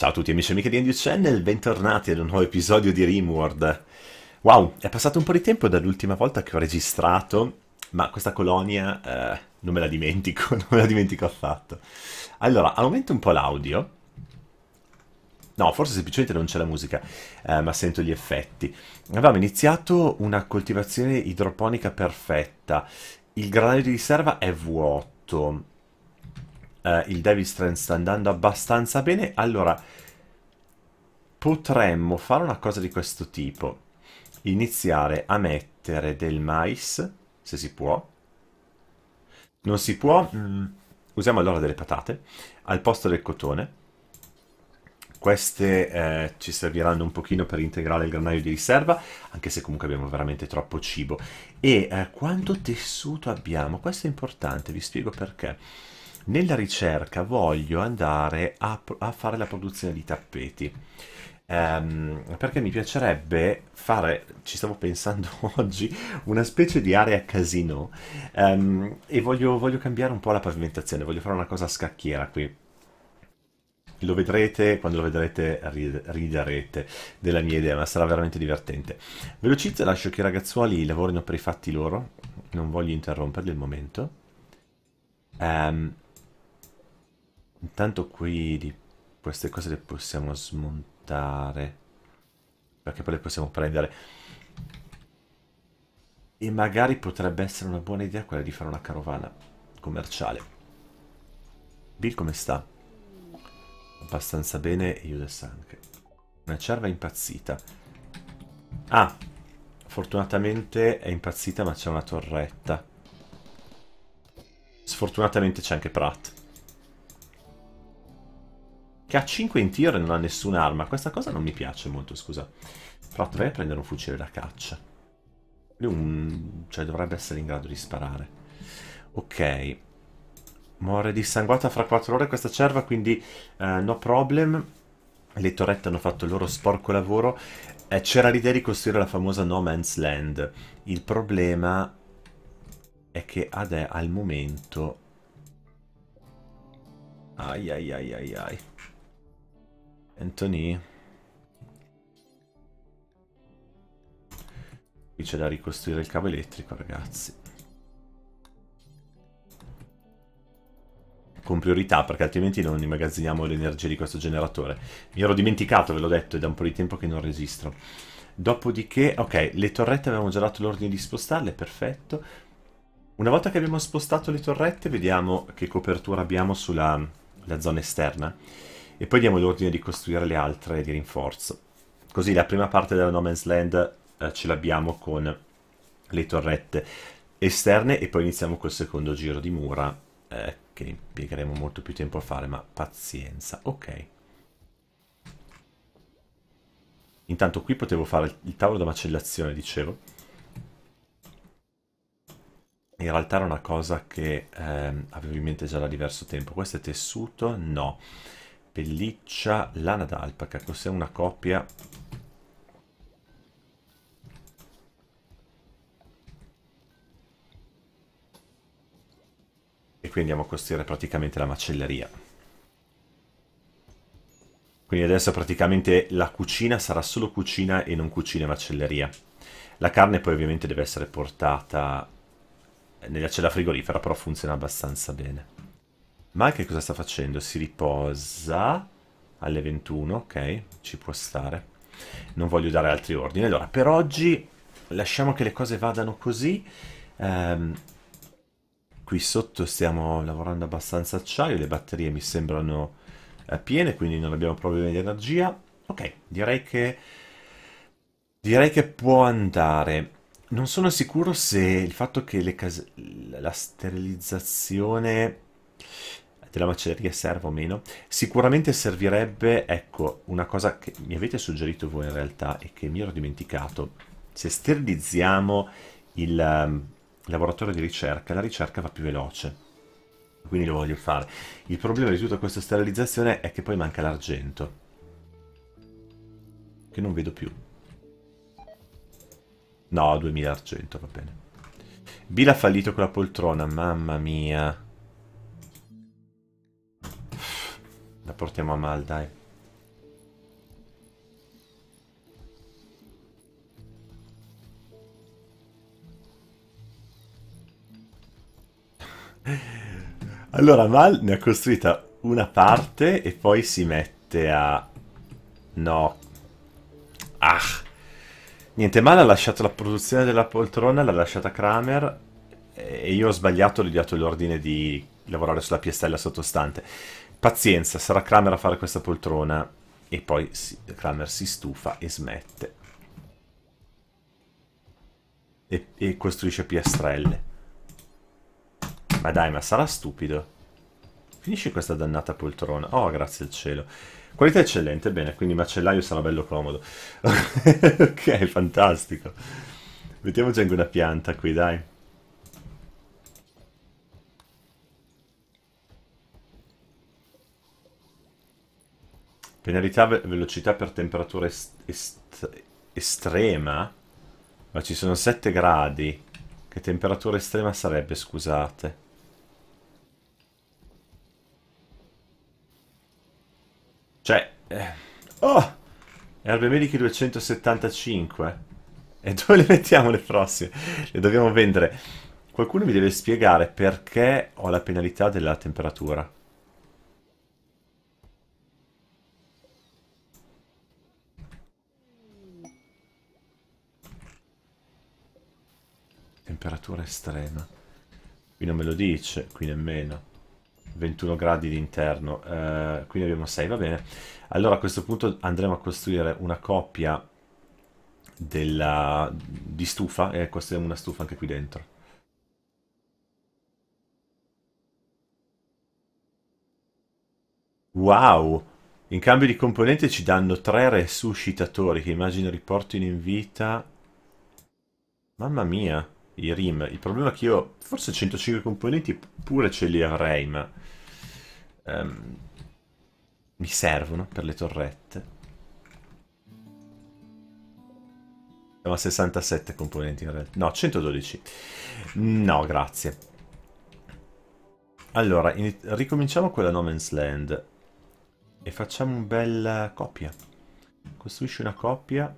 Ciao a tutti amici e amiche di Andrew Channel, bentornati ad un nuovo episodio di RimWorld. Wow, è passato un po' di tempo dall'ultima volta che ho registrato, ma questa colonia non me la dimentico, non me la dimentico affatto. Allora, aumento un po' l'audio. No, forse semplicemente non c'è la musica, ma sento gli effetti. Avevamo iniziato una coltivazione idroponica perfetta. Il granaio di riserva è vuoto. Il Devil's Trend sta andando abbastanza bene. Allora, potremmo fare una cosa di questo tipo. Iniziare a mettere del mais, se si può. Non si può. Usiamo allora delle patate al posto del cotone. Queste ci serviranno un pochino per integrare il granaio di riserva, anche se comunque abbiamo veramente troppo cibo. E quanto tessuto abbiamo? Questo è importante, vi spiego perché. Nella ricerca voglio andare a fare la produzione di tappeti, perché mi piacerebbe fare, ci stavo pensando oggi, una specie di area casino, e voglio cambiare un po' la pavimentazione, voglio fare una cosa a scacchiera qui. Lo vedrete, quando lo vedrete riderete della mia idea, ma sarà veramente divertente. Velocizzo e lascio che i ragazzuoli lavorino per i fatti loro, non voglio interromperli al momento. Intanto qui queste cose le possiamo smontare, perché poi le possiamo prendere. E magari potrebbe essere una buona idea quella di fare una carovana commerciale. Bill come sta? Abbastanza bene, Judas anche. Una cerva impazzita. Ah, fortunatamente è impazzita ma c'è una torretta. Sfortunatamente c'è anche Pratt, che ha 5 in tiro e non ha nessun'arma. Questa cosa non mi piace molto, scusa. Pratt, vai a prendere un fucile da caccia. Lui cioè dovrebbe essere in grado di sparare. Ok. Muore dissanguata fra 4 ore questa cerva, quindi no problem. Le torrette hanno fatto il loro sporco lavoro. C'era l'idea di costruire la famosa No Man's Land. Il problema è che al momento... Ai ai ai ai ai. Anthony. Qui c'è da ricostruire il cavo elettrico, ragazzi. Con priorità, perché altrimenti non immagazziniamo l'energia di questo generatore. Mi ero dimenticato, ve l'ho detto, è da un po' di tempo che non registro. Dopodiché, ok, le torrette avevamo già dato l'ordine di spostarle, perfetto. Una volta che abbiamo spostato le torrette, vediamo che copertura abbiamo sulla zona esterna. E poi diamo l'ordine di costruire le altre di rinforzo. Così la prima parte della No Man's Land ce l'abbiamo con le torrette esterne e poi iniziamo col secondo giro di mura, che impiegheremo molto più tempo a fare, ma pazienza. Ok. Intanto qui potevo fare il tavolo da macellazione, dicevo. In realtà era una cosa che avevo in mente già da diverso tempo. Questo è tessuto? No. Pelliccia, lana d'alpaca, cos'è una coppia? E qui andiamo a costruire praticamente la macelleria. Quindi adesso praticamente la cucina sarà solo cucina e non cucina e macelleria. La carne poi ovviamente deve essere portata nella cella frigorifera, però funziona abbastanza bene. Ma che cosa sta facendo? Si riposa alle 21, ok, ci può stare. Non voglio dare altri ordini. Allora, per oggi lasciamo che le cose vadano così. Qui sotto stiamo lavorando abbastanza acciaio, le batterie mi sembrano piene, quindi non abbiamo problemi di energia. Ok, direi che può andare. Non sono sicuro se il fatto che la sterilizzazione della macelleria serve o meno. Sicuramente servirebbe, ecco, una cosa che mi avete suggerito voi in realtà e che mi ero dimenticato: se sterilizziamo il laboratorio di ricerca, la ricerca va più veloce, quindi lo voglio fare. Il problema di tutta questa sterilizzazione è che poi manca l'argento, che non vedo più. No, 2000 argento, va bene. Bill ha fallito con la poltrona, mamma mia. La portiamo a mal, dai. Allora Val ne ha costruita una parte e poi si mette a... no. Ah. Niente, Val ha lasciato la produzione della poltrona, l'ha lasciata Kramer e io ho sbagliato, gli ho dato l'ordine di lavorare sulla piastrella sottostante. Pazienza, sarà Kramer a fare questa poltrona e poi Kramer si stufa e smette. E costruisce piastrelle. Ma dai, ma sarà stupido. Finisci questa dannata poltrona. Oh, grazie al cielo. Qualità eccellente, bene, quindi il macellaio sarà bello comodo. Ok, fantastico. Mettiamoci anche una pianta qui, dai. Penalità velocità per temperatura estrema? Ma ci sono 7 gradi. Che temperatura estrema sarebbe, scusate? Cioè... oh! Erbe mediche 275. E dove le mettiamo le prossime? Le dobbiamo vendere. Qualcuno mi deve spiegare perché ho la penalità della temperatura. Temperatura estrema. Qui non me lo dice, qui nemmeno. 21 gradi d'interno. Qui ne abbiamo 6, va bene. Allora a questo punto andremo a costruire una coppia di stufa. E costruiamo una stufa anche qui dentro. Wow! In cambio di componente ci danno 3 resuscitatori che immagino riportino in vita... Mamma mia! I rim, il problema è che io forse 105 componenti pure ce li avrei, ma mi servono per le torrette. Siamo a 67 componenti in realtà, no, 112, no grazie. Allora ricominciamo con la No Man's Land e facciamo un bel coppia. Costruisci una coppia.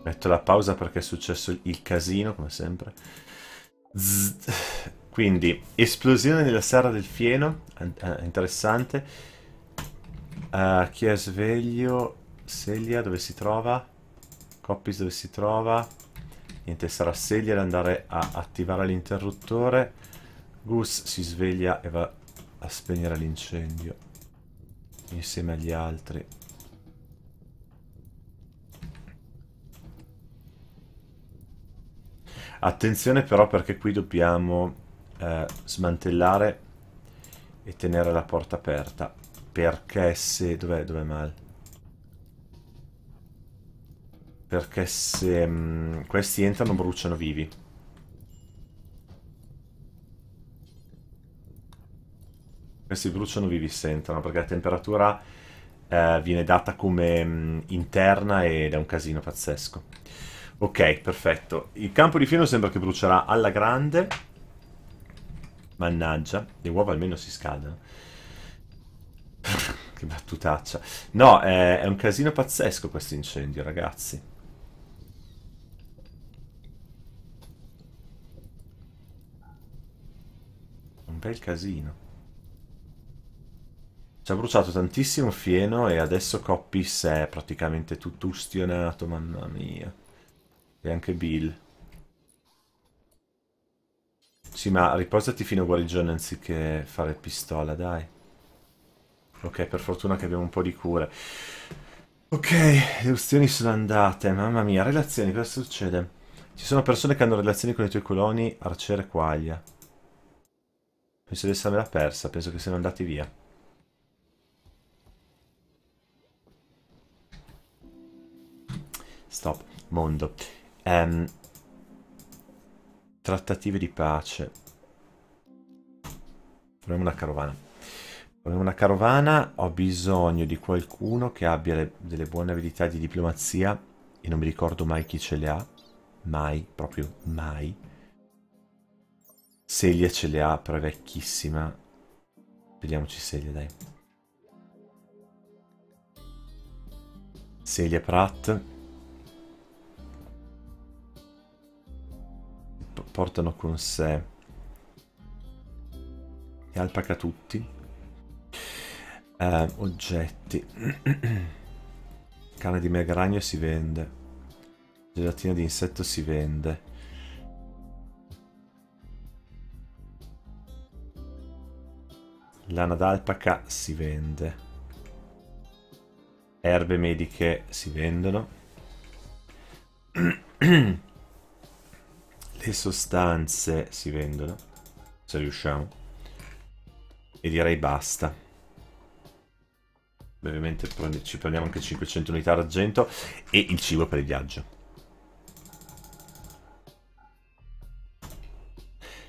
Metto la pausa perché è successo il casino, come sempre. Zzz. Quindi, esplosione nella Serra del Fieno. Interessante. Chi è sveglio? Celia, dove si trova? Coppis, dove si trova? Niente, sarà Celia ad andare a attivare l'interruttore. Gus si sveglia e va a spegnere l'incendio. Insieme agli altri. Attenzione però perché qui dobbiamo smantellare e tenere la porta aperta. Perché se... dov'è Mal? Perché se questi entrano bruciano vivi. Questi bruciano vivi se entrano perché la temperatura viene data come interna ed è un casino pazzesco. Ok, perfetto. Il campo di fieno sembra che brucerà alla grande. Mannaggia. Le uova almeno si scaldano. Che battutaccia. No, è un casino pazzesco questo incendio, ragazzi. Un bel casino. Ci ha bruciato tantissimo fieno e adesso Coppis è praticamente tutto ustionato, mamma mia. E anche Bill. Sì, ma riposati fino a guarigione anziché fare pistola, dai. Ok, per fortuna che abbiamo un po' di cure. Ok, le ustioni sono andate. Mamma mia, relazioni, cosa succede? Ci sono persone che hanno relazioni con i tuoi coloni, arciere e quaglia. Penso di essermela persa, penso che siano andati via. Stop, mondo. Trattative di pace. Proviamo una carovana. Proviamo una carovana. Ho bisogno di qualcuno che abbia delle buone abilità di diplomazia. E non mi ricordo mai chi ce le ha. mai, proprio mai. Celia ce le ha, però è vecchissima. Vediamoci Celia, dai. Celia Pratt. Portano con sé e alpaca tutti. Oggetti. Carne di mergragno si vende. Gelatina di insetto si vende. Lana d'alpaca si vende. Erbe mediche si vendono. Le sostanze si vendono, se riusciamo. E direi basta. Ovviamente ci prendiamo anche 500 unità d'argento e il cibo per il viaggio.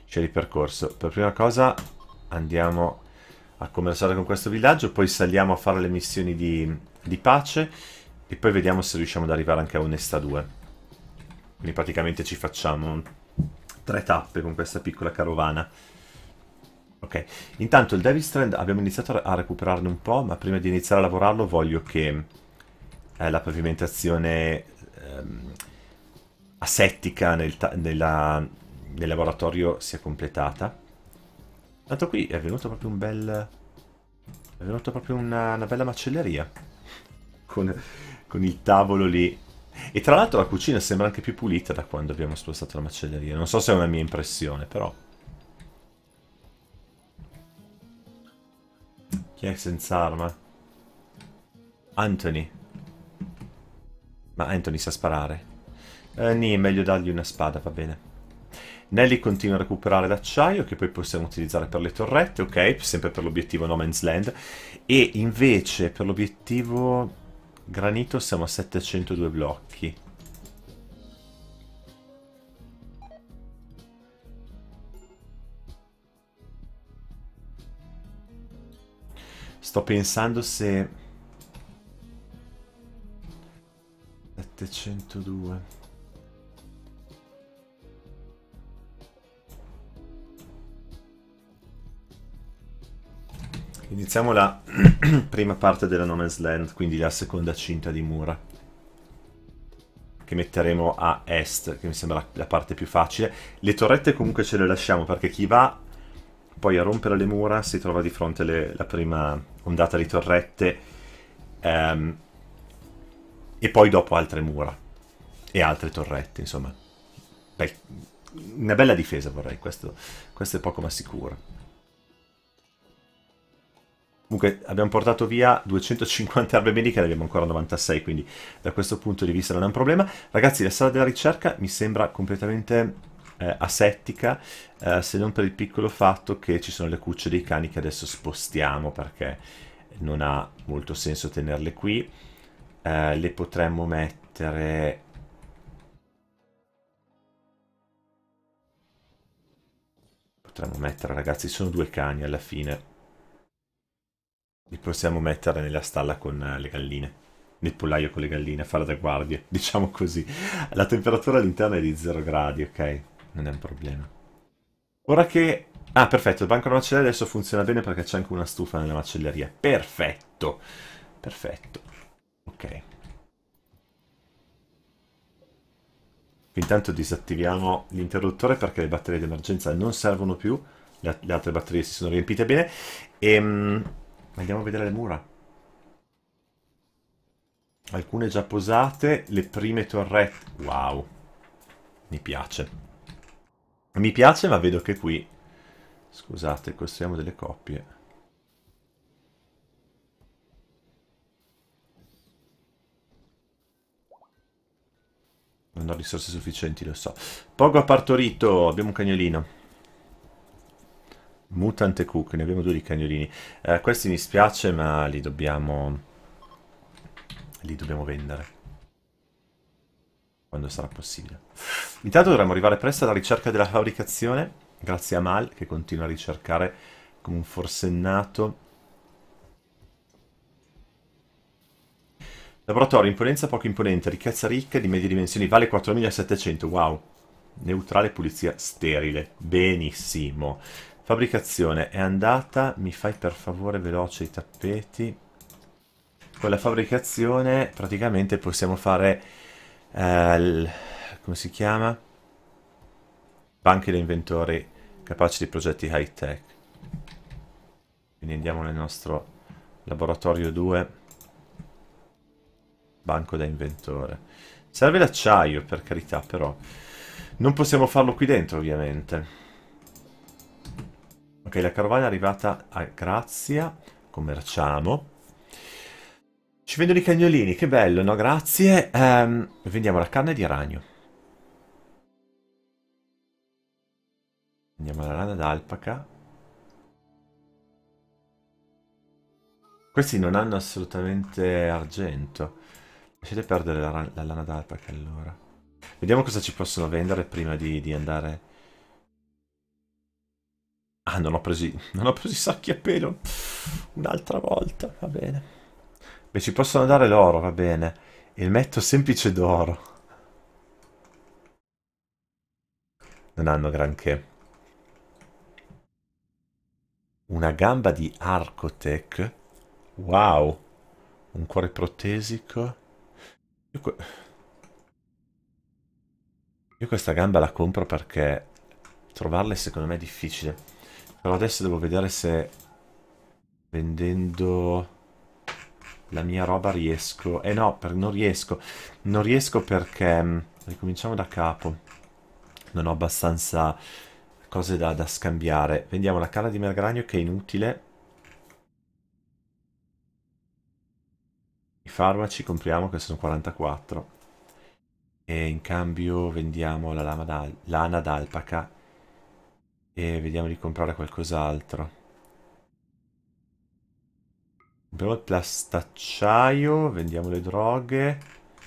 C'è il percorso. Per prima cosa andiamo a commerciare con questo villaggio, poi saliamo a fare le missioni di pace e poi vediamo se riusciamo ad arrivare anche a Onestà 2. Quindi praticamente ci facciamo 3 tappe con questa piccola carovana. Ok, intanto il Devil's Strand abbiamo iniziato a recuperarne un po', ma prima di iniziare a lavorarlo voglio che la pavimentazione asettica nel laboratorio sia completata. Tanto qui è venuto proprio un bel... è venuto proprio una bella macelleria con il tavolo lì. E tra l'altro la cucina sembra anche più pulita da quando abbiamo spostato la macelleria. Non so se è una mia impressione, però... Chi è senza arma? Anthony. Ma Anthony sa sparare. È meglio dargli una spada, va bene. Nelly continua a recuperare l'acciaio, che poi possiamo utilizzare per le torrette, ok? Sempre per l'obiettivo No Man's Land. E invece per l'obiettivo granito siamo a 702 blocchi. Sto pensando se... 702... Iniziamo la prima parte della No Man's Land, quindi la seconda cinta di mura, che metteremo a est, che mi sembra la parte più facile. Le torrette comunque ce le lasciamo, perché chi va... poi a rompere le mura si trova di fronte la prima ondata di torrette e poi dopo altre mura e altre torrette, insomma. Beh, una bella difesa vorrei, questo è poco ma sicuro. Comunque abbiamo portato via 250 erbe mediche, ne abbiamo ancora 96, quindi da questo punto di vista non è un problema. Ragazzi, la sala della ricerca mi sembra completamente... asettica, se non per il piccolo fatto che ci sono le cucce dei cani che adesso spostiamo perché non ha molto senso tenerle qui. Le potremmo mettere ragazzi, sono 2 cani alla fine, li possiamo mettere nella stalla con le galline, nel pollaio con le galline, a fare da guardia, diciamo così. La temperatura all'interno è di 0 gradi, ok? Non è un problema. Ora che... ah, perfetto, il banco della macelleria adesso funziona bene perché c'è anche una stufa nella macelleria. Perfetto! Perfetto. Ok. Intanto disattiviamo l'interruttore perché le batterie d'emergenza non servono più. Le altre batterie si sono riempite bene. E... andiamo a vedere le mura. Alcune già posate. Le prime torrette... wow! Mi piace. Mi piace, ma vedo che qui... scusate, costruiamo delle coppie. Non ho risorse sufficienti, lo so. Pogo ha partorito, abbiamo un cagnolino. Mutant e Cook, ne abbiamo 2 di cagnolini. Questi mi spiace, ma li dobbiamo... vendere. Quando sarà possibile. Intanto dovremmo arrivare presto alla ricerca della fabbricazione, grazie a Mal, che continua a ricercare come un forsennato. Laboratorio, imponenza poco imponente, ricchezza ricca, di medie dimensioni, vale 4700, wow. Neutrale, pulizia, sterile, benissimo. Fabbricazione, è andata, mi fai per favore veloce i tappeti. Con la fabbricazione praticamente possiamo fare, come si chiama? Banche da inventori capaci di progetti high tech. Quindi andiamo nel nostro laboratorio 2. Banco da inventore. Serve l'acciaio, per carità, però. Non possiamo farlo qui dentro, ovviamente. Ok, la carovana è arrivata a Grazia. Commerciamo. Ci vendono i cagnolini, che bello, no? Grazie. Vendiamo la carne di ragno. Vendiamo la rana d'alpaca. Questi non hanno assolutamente argento. Lasciate perdere la lana d'alpaca allora. Vediamo cosa ci possono vendere prima di andare... Ah, non ho preso i sacchi a pelo. Un'altra volta, va bene. Beh, ci possono dare l'oro, va bene. Il metto semplice d'oro. Non hanno granché. Una gamba di Arcotech. Wow. Un cuore protesico. Io questa gamba la compro perché trovarle secondo me è difficile. Però adesso devo vedere se vendendo la mia roba riesco. Eh no, non riesco. Non riesco perché, ricominciamo da capo, non ho abbastanza cose da scambiare. Vendiamo la carne di mergranio che è inutile. Farmaci compriamo che sono 44 e in cambio vendiamo la lana d'alpaca e vediamo di comprare qualcos'altro. Compriamo il plastacciaio, vendiamo le droghe,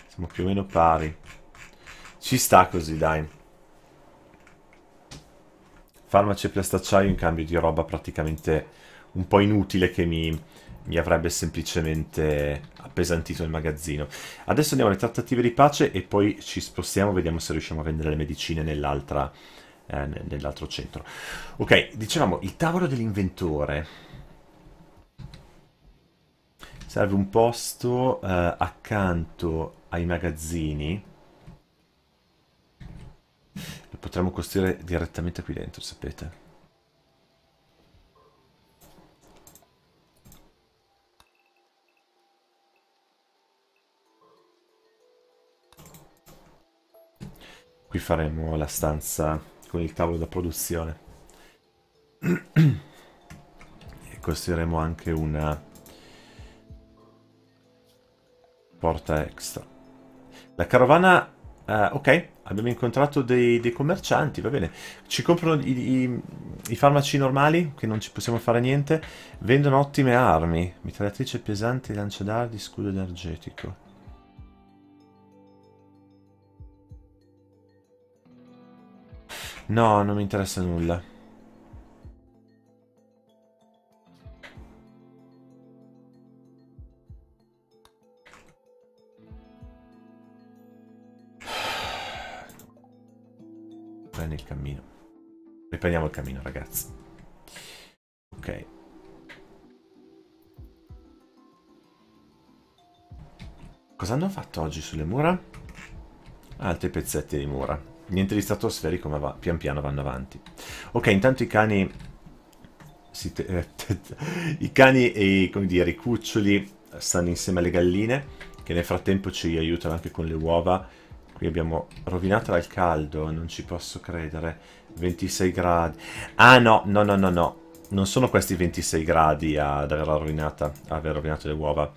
siamo più o meno pari, ci sta così, dai. Farmaci e plastacciaio in cambio di roba praticamente un po' inutile che mi avrebbe semplicemente appesantito il magazzino. Adesso andiamo alle trattative di pace e poi ci spostiamo, vediamo se riusciamo a vendere le medicine nell'altro centro. Ok, dicevamo, il tavolo dell'inventore. Serve un posto accanto ai magazzini. Lo potremmo costruire direttamente qui dentro, sapete. Qui faremo la stanza con il tavolo da produzione. E costruiremo anche una porta extra. La carovana... ok, abbiamo incontrato dei commercianti, va bene. Ci comprano i farmaci normali, che non ci possiamo fare niente. Vendono ottime armi. Mitragliatrice pesante, lanciadardi, scudo energetico. No, non mi interessa nulla. Prendi il cammino. Riprendiamo il cammino, ragazzi. Ok. Cosa hanno fatto oggi sulle mura? Altri pezzetti di mura. Niente di stratosferico, ma pian piano vanno avanti. Ok, intanto i cani... I cani e i cuccioli stanno insieme alle galline, che nel frattempo ci aiutano anche con le uova. Qui abbiamo rovinato dal caldo, non ci posso credere. 26 gradi... Ah no, no, no, no, no. Non sono questi 26 gradi ad averla rovinata, ad aver rovinato le uova.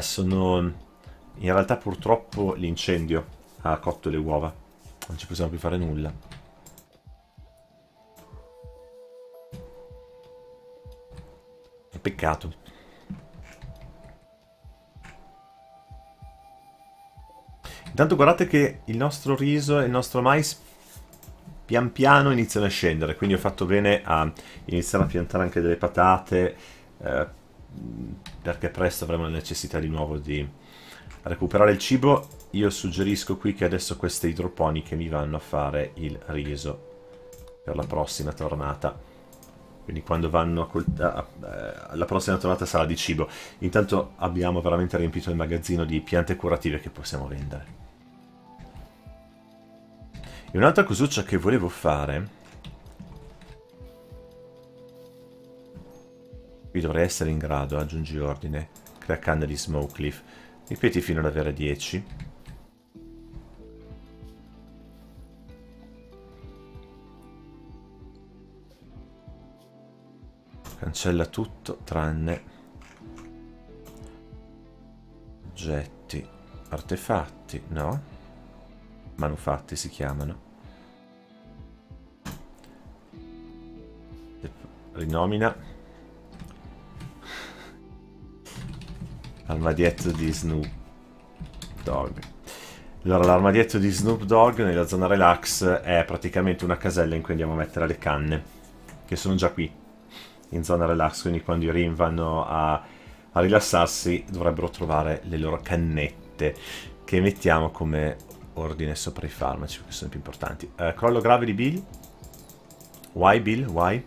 Sono... In realtà purtroppo l'incendio ha cotto le uova. Non ci possiamo più fare nulla. È peccato. Intanto guardate che il nostro riso e il nostro mais pian piano iniziano a scendere, quindi ho fatto bene a iniziare a piantare anche delle patate perché presto avremo la necessità di nuovo di a recuperare il cibo. Io suggerisco qui che adesso queste idroponiche mi vanno a fare il riso per la prossima tornata. Quindi quando vanno la prossima tornata sarà di cibo. Intanto abbiamo veramente riempito il magazzino di piante curative che possiamo vendere. E un'altra cosuccia che volevo fare... Qui dovrei essere in grado, aggiungi ordine, crea canne di Smoke Leaf. Ripeti fino ad avere 10. Cancella tutto, tranne oggetti, artefatti, no? Manufatti si chiamano. Rinomina. Armadietto di Snoop Dogg. Allora, l'armadietto di Snoop Dogg nella zona relax è praticamente una casella in cui andiamo a mettere le canne, che sono già qui, in zona relax, quindi quando i Rim vanno a rilassarsi dovrebbero trovare le loro cannette, che mettiamo come ordine sopra i farmaci, che sono più importanti. Crollo grave di Bill. Why Bill? Why?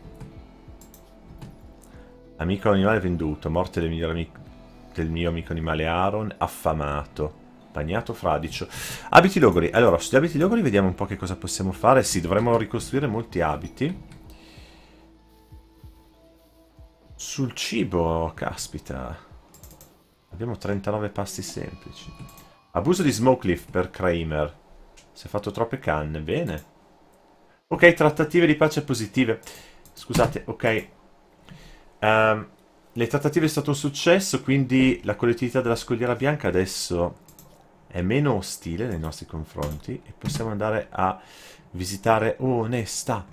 Amico animale venduto, morte del miglior amico del mio amico animale Aaron, affamato, bagnato, fradicio. Abiti logori. Allora, sugli abiti logori vediamo un po' che cosa possiamo fare. Sì, dovremmo ricostruire molti abiti. Sul cibo, caspita. Abbiamo 39 pasti semplici. Abuso di Smoke Leaf per Kramer. Si è fatto troppe canne, bene. Ok, trattative di pace positive. Scusate, ok. Le trattative è stato un successo, quindi la collettività della Scogliera Bianca adesso è meno ostile nei nostri confronti e possiamo andare a visitare Onesta.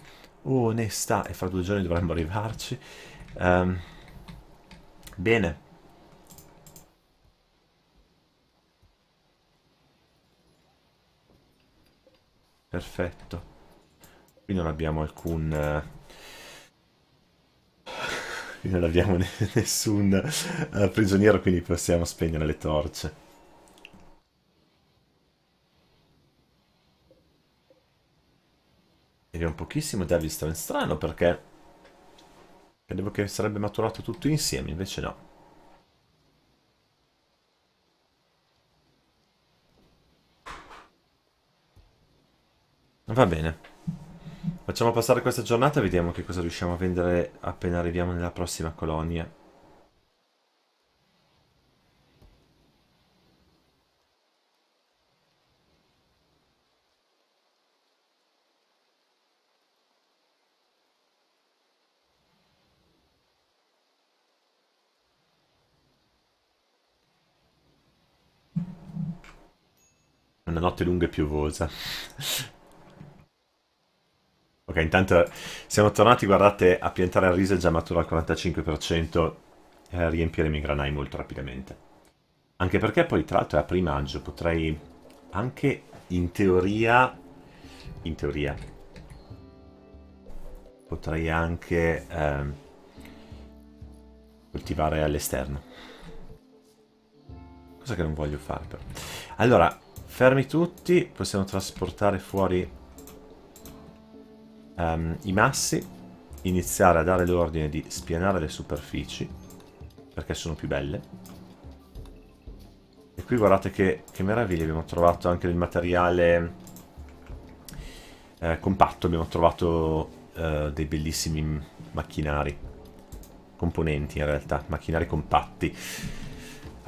Onesta, e fra 2 giorni dovremmo arrivarci. Bene. Perfetto. Qui non abbiamo alcun... Non abbiamo nessun prigioniero, quindi possiamo spegnere le torce. E abbiamo pochissimo di avvistament. Strano, perché credevo che sarebbe maturato tutto insieme, invece no. Va bene. Facciamo passare questa giornata e vediamo che cosa riusciamo a vendere appena arriviamo nella prossima colonia. Una notte lunga e piovosa. Ok, intanto siamo tornati, guardate, a piantare il riso è già maturo al 45% e a riempire i miei granai molto rapidamente. Anche perché poi tra l'altro è a primo maggio, potrei anche in teoria, potrei anche coltivare all'esterno. Cosa che non voglio fare però. Allora, fermi tutti, possiamo trasportare fuori... i massi, iniziare a dare l'ordine di spianare le superfici perché sono più belle. E qui guardate che meraviglia, abbiamo trovato anche del materiale compatto, abbiamo trovato dei bellissimi macchinari, componenti in realtà, macchinari compatti.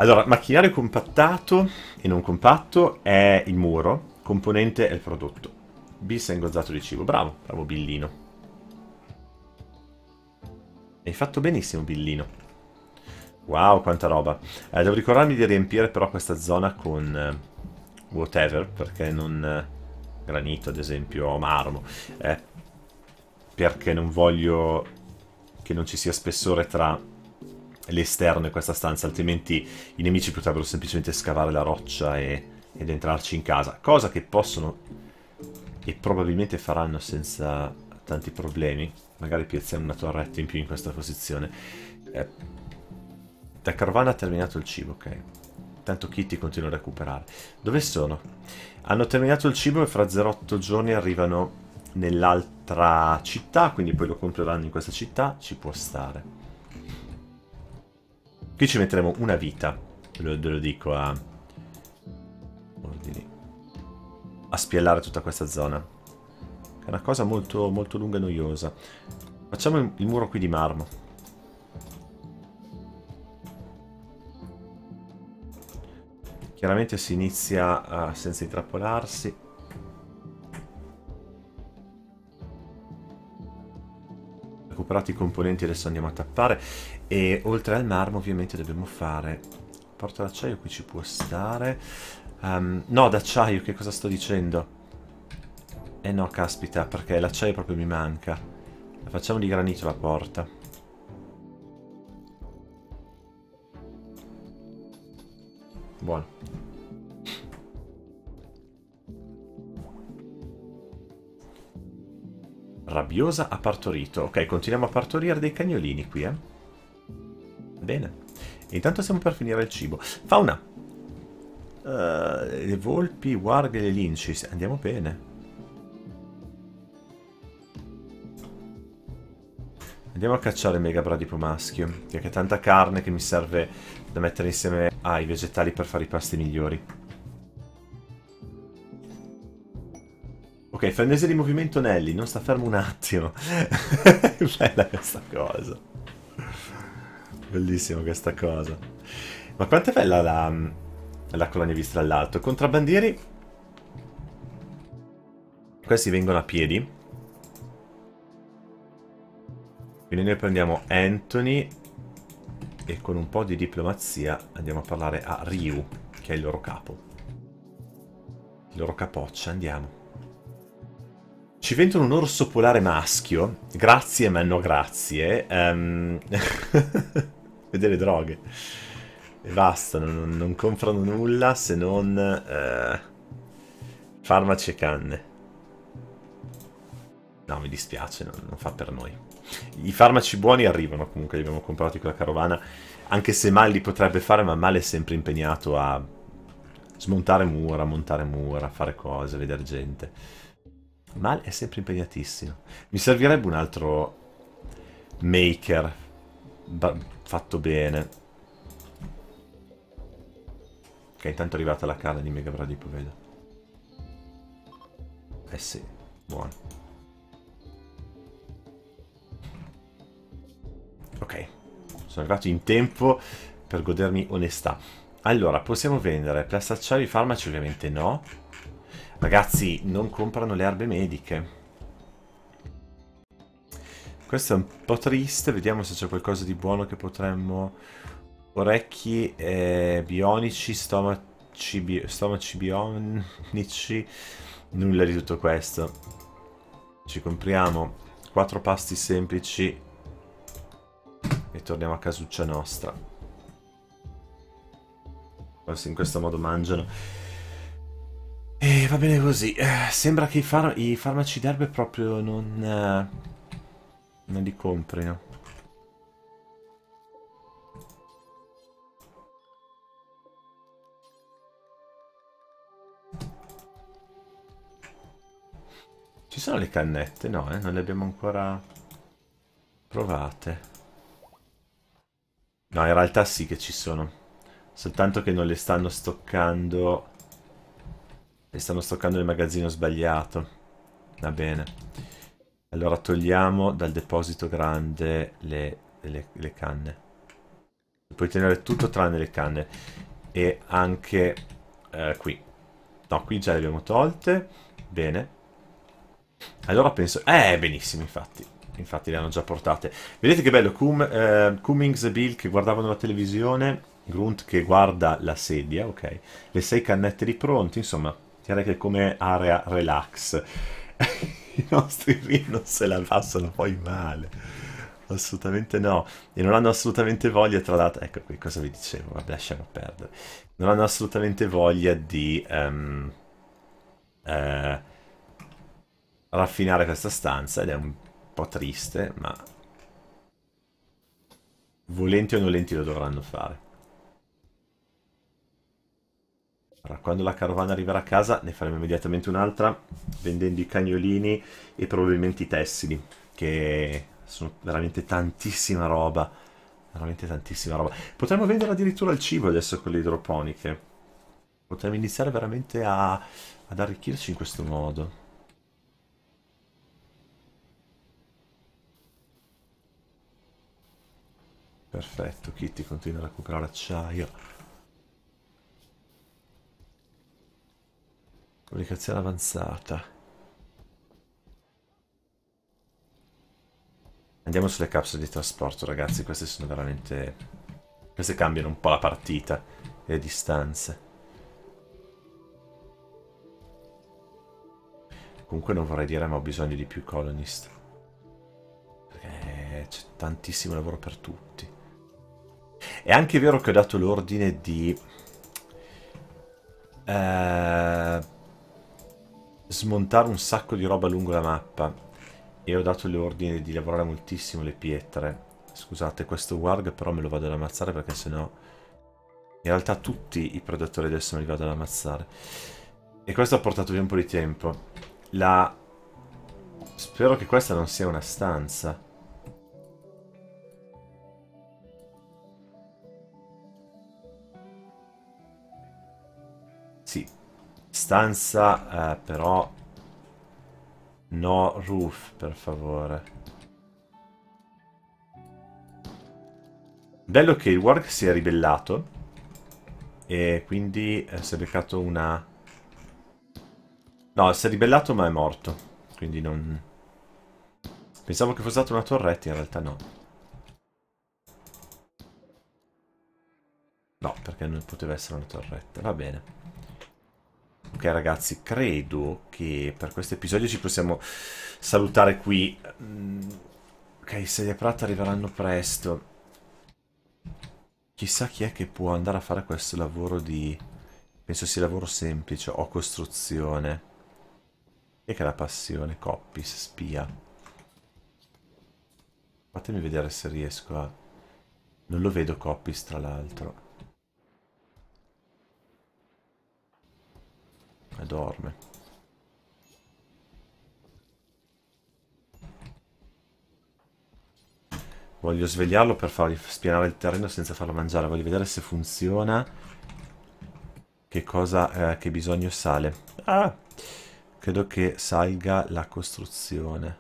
Allora, macchinario compattato e non compatto è il muro, componente è il prodotto. Bis è ingozzato di cibo. Bravo, bravo Billino. Hai fatto benissimo, Billino. Wow, quanta roba. Devo ricordarmi di riempire però questa zona con whatever, perché non... granito, ad esempio, o marmo. Perché non voglio che non ci sia spessore tra l'esterno e questa stanza, altrimenti i nemici potrebbero semplicemente scavare la roccia ed entrarci in casa. Cosa che possono... e probabilmente faranno senza tanti problemi. Magari piazziamo una torretta in più in questa posizione. Da carovana ha terminato il cibo, ok. Tanto Kitty continua a recuperare. Dove sono? Hanno terminato il cibo e fra 08 giorni arrivano nell'altra città, quindi poi lo compreranno in questa città, ci può stare. Qui ci metteremo una vita, ve lo dico a... ordini. A spiellare tutta questa zona. È una cosa molto, molto lunga e noiosa. Facciamo il muro qui di marmo. Chiaramente si inizia senza intrappolarsi. Recuperati i componenti, adesso andiamo a tappare. E oltre al marmo ovviamente dobbiamo fare... porta d'acciaio qui ci può stare. No, d'acciaio, che cosa sto dicendo? Eh no, caspita, perché l'acciaio proprio mi manca. La facciamo di granito la porta. Buono. Rabbiosa ha partorito. Ok, continuiamo a partorire dei cagnolini qui, eh. Bene. E intanto siamo per finire il cibo. Fauna. Le volpi, guarghe, le linci. Andiamo bene. Andiamo a cacciare il mega bradipo maschio, perché è tanta carne che mi serve da mettere insieme ai vegetali per fare i pasti migliori. Ok, frenese di movimento Nelly, non sta fermo un attimo. Bella questa cosa. Bellissima questa cosa. Ma quanto è bella la colonia vista dall'alto. Contrabbandieri. Questi vengono a piedi. Quindi noi prendiamo Anthony e con un po' di diplomazia andiamo a parlare a Ryu, che è il loro capo. Il loro capoccia, andiamo. Ci vendono un orso polare maschio. Grazie, ma no grazie. E delle droghe. E basta, non comprano nulla se non farmaci e canne. No, mi dispiace, non fa per noi. I farmaci buoni arrivano comunque, li abbiamo comprati con la carovana, anche se Mal li potrebbe fare, ma Mal è sempre impegnato a smontare mura, montare mura, fare cose, vedere gente. Mal è sempre impegnatissimo. Mi servirebbe un altro maker fatto bene. Ok, intanto è arrivata la carne di Mega Bradipo, vedo. Eh sì, buono. Ok, sono arrivato in tempo per godermi onestà. Allora, possiamo vendere plastacciaio, farmaci ovviamente no. Ragazzi, non comprano le erbe mediche. Questo è un po' triste, vediamo se c'è qualcosa di buono che potremmo... Orecchi bionici, stomaci bionici, nulla di tutto questo. Ci compriamo 4 pasti semplici. E torniamo a casuccia nostra. Forse in questo modo mangiano. E va bene così. Sembra che i farmaci d'erbe proprio non li comprino. Ci sono le cannette? No, non le abbiamo ancora provate. No, in realtà sì che ci sono, soltanto che non le stanno stoccando, le stanno stoccando nel magazzino sbagliato. Va bene. Allora togliamo dal deposito grande le canne. Puoi tenere tutto tranne le canne. E anche qui. No, qui già le abbiamo tolte. Bene. Allora penso... benissimo, infatti. Infatti le hanno già portate. Vedete che bello, Cummings e Bill che guardavano la televisione, Grunt che guarda la sedia, ok. Le 6 cannette di pronti, insomma, direi che come area relax. I nostri rino non se la passano poi male. Assolutamente no. E non hanno assolutamente voglia, tra l'altro, ecco qui cosa vi dicevo, vabbè, lasciamo perdere. Non hanno assolutamente voglia di... raffinare questa stanza, ed è un... un po' triste, ma volenti o nolenti lo dovranno fare. Allora, quando la carovana arriverà a casa ne faremo immediatamente un'altra, vendendo i cagnolini e probabilmente i tessili, che sono veramente tantissima roba. Veramente tantissima roba. Potremmo vendere addirittura il cibo adesso con le idroponiche. Potremmo iniziare veramente ad arricchirci in questo modo. Perfetto, Kitty continua a recuperare acciaio. Comunicazione avanzata. Andiamo sulle capsule di trasporto, ragazzi. Queste sono veramente... queste cambiano un po' la partita e le distanze. Comunque non vorrei dire, ma ho bisogno di più colonist. Perché c'è tantissimo lavoro per tutti. È anche vero che ho dato l'ordine di smontare un sacco di roba lungo la mappa e ho dato l'ordine di lavorare moltissimo le pietre. Scusate, questo warg però me lo vado ad ammazzare, perché sennò in realtà tutti i predatori adesso me li vado ad ammazzare. E questo ha portato via un po' di tempo. Spero che questa non sia una stanza. Stanza, però no roof, per favore. Bello che il warg si è ribellato e quindi si è beccato una... no, si è ribellato ma è morto, quindi non... pensavo che fosse stata una torretta, in realtà no. No, perché non poteva essere una torretta, va bene. Ok ragazzi, credo che per questo episodio ci possiamo salutare qui. Ok, Sedia Prata arriveranno presto. Chissà chi è che può andare a fare questo lavoro di... penso sia lavoro semplice o costruzione. E che è la passione, Coppis, spia. Fatemi vedere se riesco a... non lo vedo Coppis, tra l'altro. Dorme. Voglio svegliarlo per fargli spianare il terreno senza farlo mangiare. Voglio vedere se funziona. Che cosa, che bisogno sale. Ah! Credo che salga la costruzione.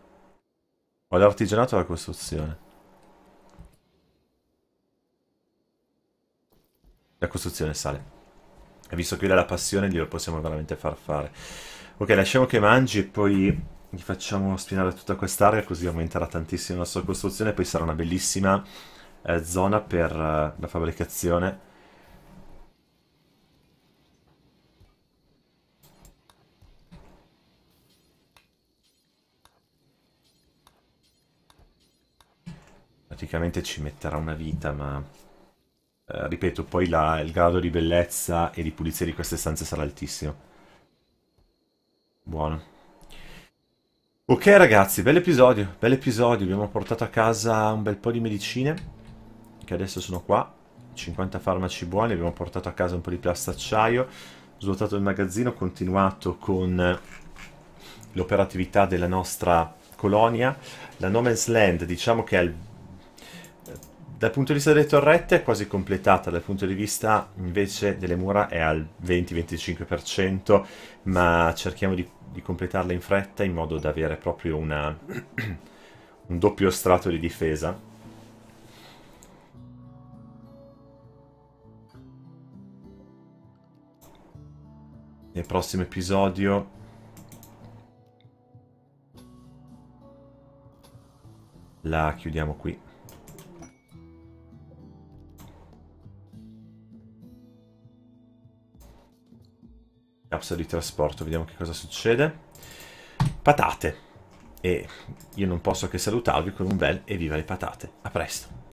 O l'artigianato o la costruzione? La costruzione sale. Visto che lui ha la passione, glielo possiamo veramente far fare. Ok, lasciamo che mangi e poi gli facciamo spinare tutta quest'area, così aumenterà tantissimo la sua costruzione. Poi sarà una bellissima zona per la fabbricazione. Praticamente ci metterà una vita, ma... ripeto, poi il grado di bellezza e di pulizia di queste stanze sarà altissimo. Buono. Ok ragazzi, bell'episodio. Abbiamo portato a casa un bel po' di medicine, che adesso sono qua, 50 farmaci buoni. Abbiamo portato a casa un po' di plastacciaio, svuotato il magazzino, continuato con l'operatività della nostra colonia. La No Man's Land, diciamo che è il... dal punto di vista delle torrette è quasi completata, dal punto di vista invece delle mura è al 20-25%, ma cerchiamo di completarla in fretta in modo da avere proprio un doppio strato di difesa. Nel prossimo episodio... la chiudiamo qui. Capsula di trasporto, vediamo che cosa succede. Patate. E io non posso che salutarvi con un bel evviva le patate. A presto.